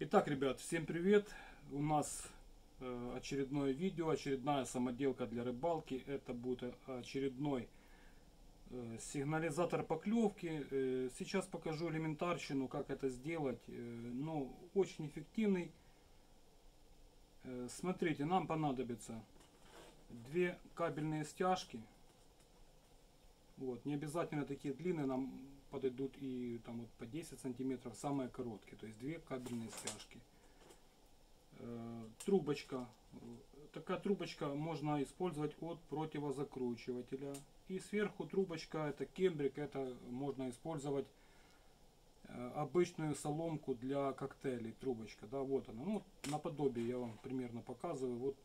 Итак, ребят, всем привет! У нас очередное видео, очередная самоделка для рыбалки. Это будет очередной сигнализатор поклевки. Сейчас покажу элементарщину, как это сделать. Ну, очень эффективный. Смотрите, нам понадобится две кабельные стяжки. Вот, не обязательно такие длинные, нам подойдут и там вот по 10 сантиметров, самые короткие, то есть две кабельные стяжки. Трубочка, такая трубочка можно использовать от противозакручивателя. И сверху трубочка, это кембрик, это можно использовать обычную соломку для коктейлей, трубочка, да, вот она, ну, наподобие я вам примерно показываю. Вот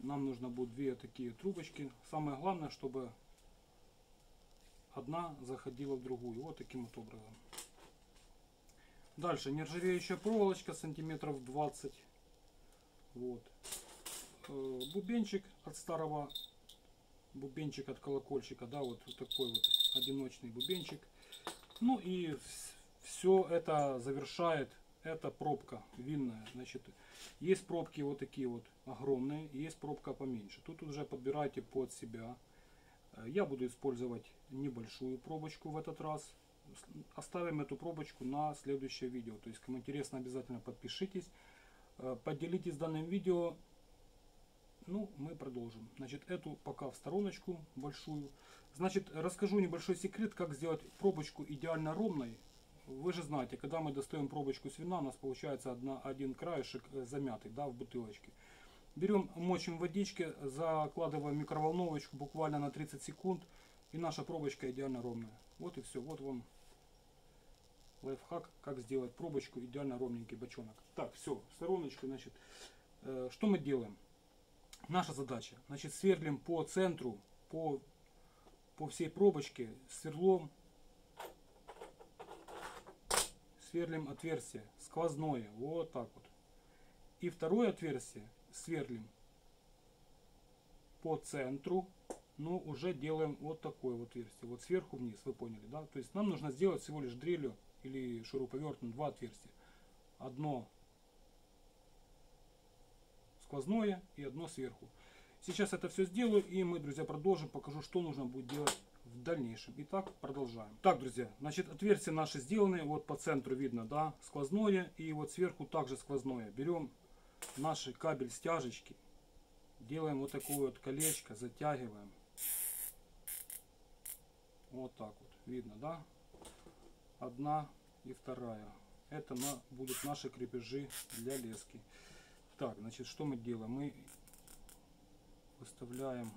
нам нужно будет две такие трубочки, самое главное, чтобы одна заходила в другую, вот таким вот образом. Дальше нержавеющая проволочка сантиметров 20, вот бубенчик от старого, бубенчик от колокольчика, да, вот такой вот одиночный бубенчик. Ну и все это завершает эта пробка винная. Значит, есть пробки вот такие вот огромные, есть пробка поменьше, тут уже подбирайте под себя. Я буду использовать небольшую пробочку в этот раз. Оставим эту пробочку на следующее видео. То есть, кому интересно, обязательно подпишитесь, поделитесь данным видео. Ну, мы продолжим. Значит, эту пока в стороночку большую. Значит, расскажу небольшой секрет, как сделать пробочку идеально ровной. Вы же знаете, когда мы достаем пробочку с вина, у нас получается один краешек замятый, да, в бутылочке. Берем, мочим в водичке, закладываем в микроволновочку буквально на 30 секунд. И наша пробочка идеально ровная. Вот и все. Вот вам лайфхак, как сделать пробочку идеально ровненький бочонок. Так, все, стороночку. Значит, что мы делаем? Наша задача. Значит, сверлим по центру, по всей пробочке сверлом. Сверлим отверстие сквозное. Вот так вот. И второе отверстие сверлим по центру, но уже делаем вот такое вот отверстие, вот сверху вниз, вы поняли, да? То есть нам нужно сделать всего лишь дрелью или шуруповертом два отверстия. Одно сквозное и одно сверху. Сейчас это все сделаю, и мы, друзья, продолжим, покажу, что нужно будет делать в дальнейшем. Итак, продолжаем. Так, друзья, значит, отверстия наши сделаны, вот по центру видно, да, сквозное, и вот сверху также сквозное. Берем наши кабель стяжечки, делаем вот такое вот колечко, затягиваем вот так вот, видно, да, одна и вторая, это будут наши крепежи для лески. Так, значит, что мы делаем? Мы выставляем,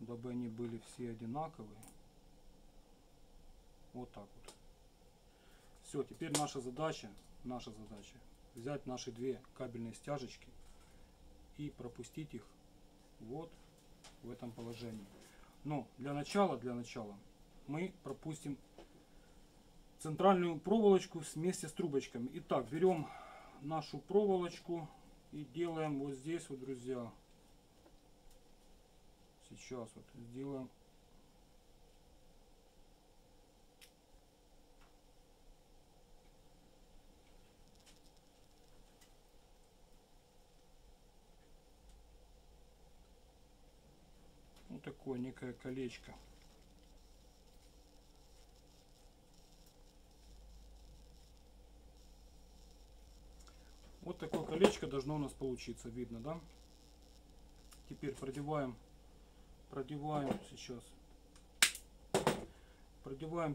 дабы они были все одинаковые, вот так вот. Все, теперь наша задача взять наши две кабельные стяжечки и пропустить их вот в этом положении. Но для начала мы пропустим центральную проволочку вместе с трубочками. Итак, берем нашу проволочку и делаем вот здесь вот, друзья. Сейчас вот сделаем такое некое колечко. Вот такое колечко должно у нас получиться, видно, да? Теперь продеваем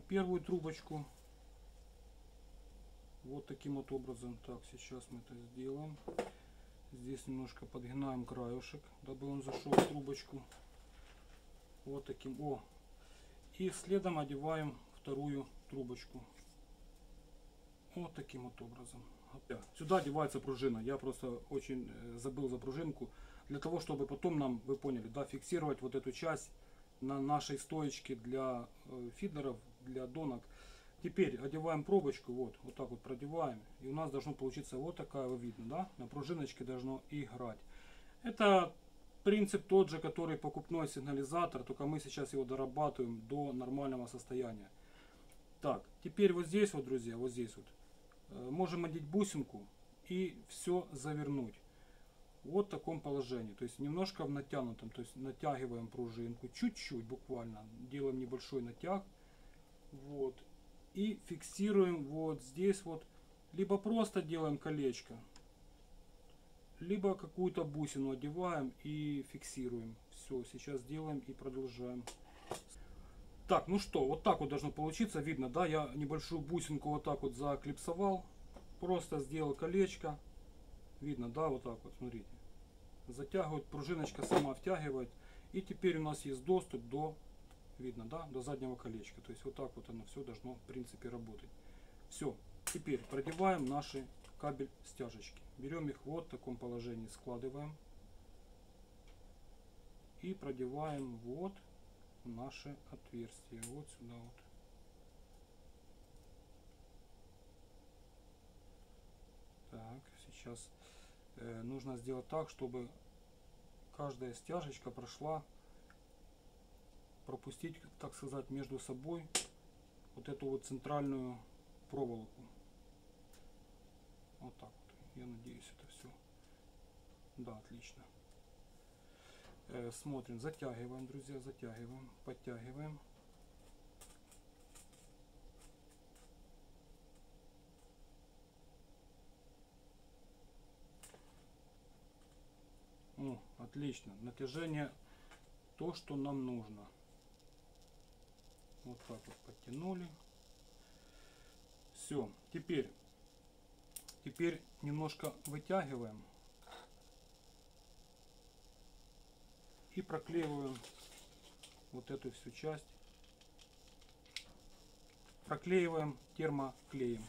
первую трубочку вот таким вот образом. Так, сейчас мы это сделаем. Здесь немножко подгинаем краешек, дабы он зашел в трубочку. Вот таким, о, и следом одеваем вторую трубочку вот таким вот образом. Сюда одевается пружина, я просто очень забыл за пружинку, для того чтобы потом нам, вы поняли, да, фиксировать вот эту часть на нашей стоечке для фидеров, для донок. Теперь одеваем пробочку, вот так вот продеваем, и у нас должно получиться вот такая, вы видно, да, на пружиночке должно играть. Это принцип тот же, который покупной сигнализатор, только мы сейчас его дорабатываем до нормального состояния. Так, теперь вот здесь вот, друзья, вот здесь вот можем одеть бусинку и все завернуть. Вот в таком положении, то есть немножко в натянутом, то есть натягиваем пружинку, чуть-чуть буквально, делаем небольшой натяг, вот, и фиксируем вот здесь вот, либо просто делаем колечко, либо какую-то бусину одеваем и фиксируем. Все, сейчас делаем и продолжаем. Так, ну что, вот так вот должно получиться, видно, да, я небольшую бусинку вот так вот заклипсовал, просто сделал колечко. Видно, да, вот так вот, смотрите. Затягивает, пружиночка сама втягивает. И теперь у нас есть доступ до, видно, да, до заднего колечка. То есть вот так вот оно все должно, в принципе, работать. Все, теперь продеваем наши кабель стяжечки. Берем их вот в таком положении, складываем. И продеваем вот наше отверстие, вот сюда вот. Так, сейчас нужно сделать так, чтобы каждая стяжечка прошла, пропустить, так сказать, между собой вот эту вот центральную проволоку. Вот так вот. Я надеюсь, это все. Да, отлично. Смотрим, затягиваем, друзья, затягиваем, подтягиваем. Ну, отлично. Натяжение то, что нам нужно. Вот так вот подтянули. Все. Теперь немножко вытягиваем. И проклеиваем вот эту всю часть. Проклеиваем термоклеем.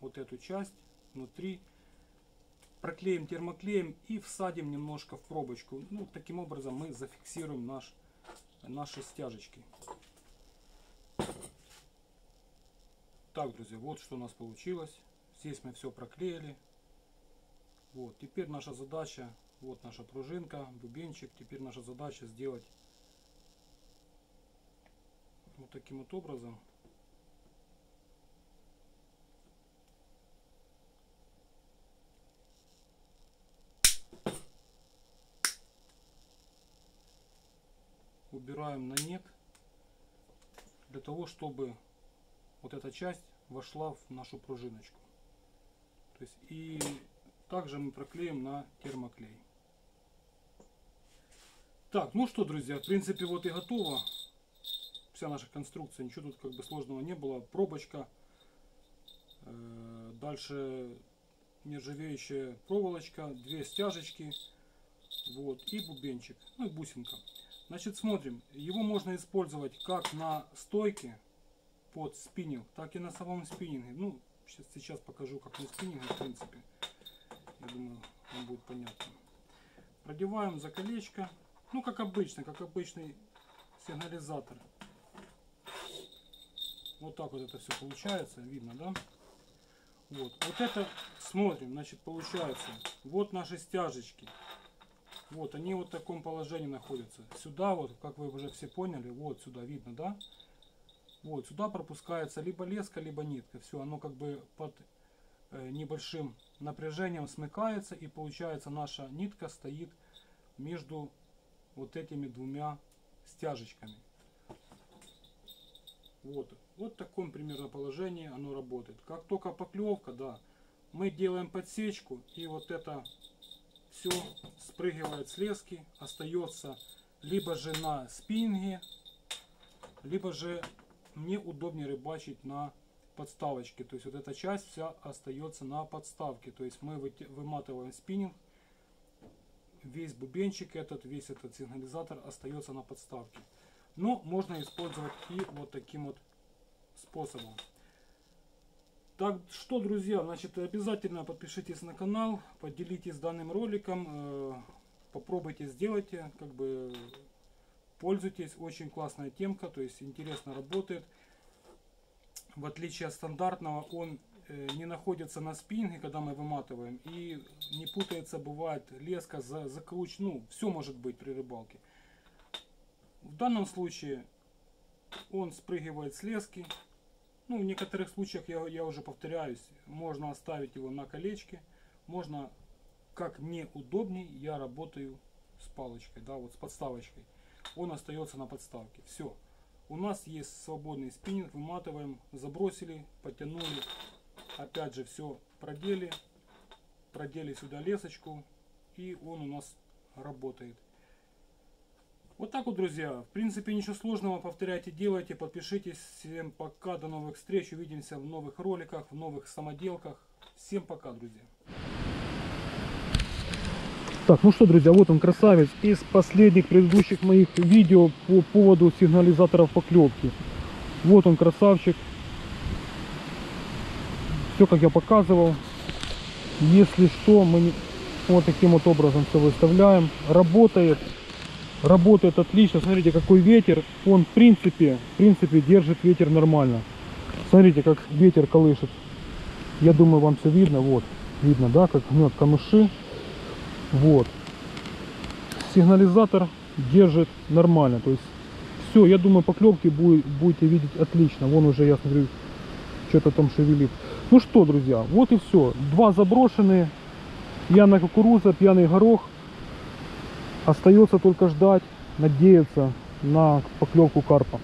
Вот эту часть внутри. Проклеим термоклеем и всадим немножко в пробочку. Ну, таким образом мы зафиксируем наши стяжечки. Так, друзья, вот что у нас получилось. Здесь мы все проклеили. Вот, теперь наша задача, вот наша пружинка, бубенчик. Теперь наша задача сделать вот таким вот образом. Убираем на нет, для того, чтобы вот эта часть вошла в нашу пружиночку. То есть, и также мы проклеим на термоклей. Так, ну что, друзья, в принципе, вот и готово. Вся наша конструкция, ничего тут как бы сложного не было. Пробочка, дальше нержавеющая проволочка, две стяжечки, вот, и бубенчик, ну и бусинка. Значит, смотрим, его можно использовать как на стойке под спиннинг, так и на самом спиннинге. Ну, сейчас покажу, как на спиннинге, в принципе. Я думаю, вам будет понятно. Продеваем за колечко. Ну, как обычно, как обычный сигнализатор. Вот так вот это все получается, видно, да? Вот это, смотрим, значит, получается. Вот наши стяжечки. Вот, они вот в таком положении находятся. Сюда вот, как вы уже все поняли, вот сюда видно, да? Вот, сюда пропускается либо леска, либо нитка. Все, оно как бы под небольшим напряжением смыкается. И получается, наша нитка стоит между вот этими двумя стяжечками. Вот, вот в таком примерно положении оно работает. Как только поклевка, да, мы делаем подсечку, и вот это... Все спрыгивает с лески, остается либо же на спиннинге, либо же мне удобнее рыбачить на подставочке. То есть вот эта часть вся остается на подставке. То есть мы выматываем спиннинг, весь бубенчик этот, весь этот сигнализатор остается на подставке. Но можно использовать и вот таким вот способом. Так что, друзья, значит, обязательно подпишитесь на канал, поделитесь данным роликом, попробуйте, сделайте, как бы пользуйтесь. Очень классная темка, то есть интересно работает. В отличие от стандартного, он не находится на спиннинге, когда мы выматываем, и не путается, бывает леска, закручена, ну, все может быть при рыбалке. В данном случае он спрыгивает с лески. Ну, в некоторых случаях, я уже повторяюсь, можно оставить его на колечке, можно, как мне удобней, я работаю с палочкой, да, вот с подставочкой. Он остается на подставке. Все. У нас есть свободный спиннинг, выматываем, забросили, потянули, опять же все продели, продели сюда лесочку, и он у нас работает. Вот так вот, друзья. В принципе, ничего сложного. Повторяйте, делайте, подпишитесь. Всем пока, до новых встреч. Увидимся в новых роликах, в новых самоделках. Всем пока, друзья. Так, ну что, друзья, вот он, красавец из последних предыдущих моих видео по поводу сигнализаторов поклепки. Вот он, красавчик. Все, как я показывал. Если что, мы вот таким вот образом все выставляем. Работает. Работает отлично. Смотрите, какой ветер. Он, в принципе, держит ветер нормально. Смотрите, как ветер колышет. Я думаю, вам все видно. Вот, видно, да, как гнет камыши. Вот. Сигнализатор держит нормально. То есть, все, я думаю, поклевки будете видеть отлично. Вон уже, я смотрю, что-то там шевелит. Ну что, друзья, вот и все. Два заброшенные. Пьяная кукуруза, пьяный горох. Остается только ждать, надеяться на поклевку карпа.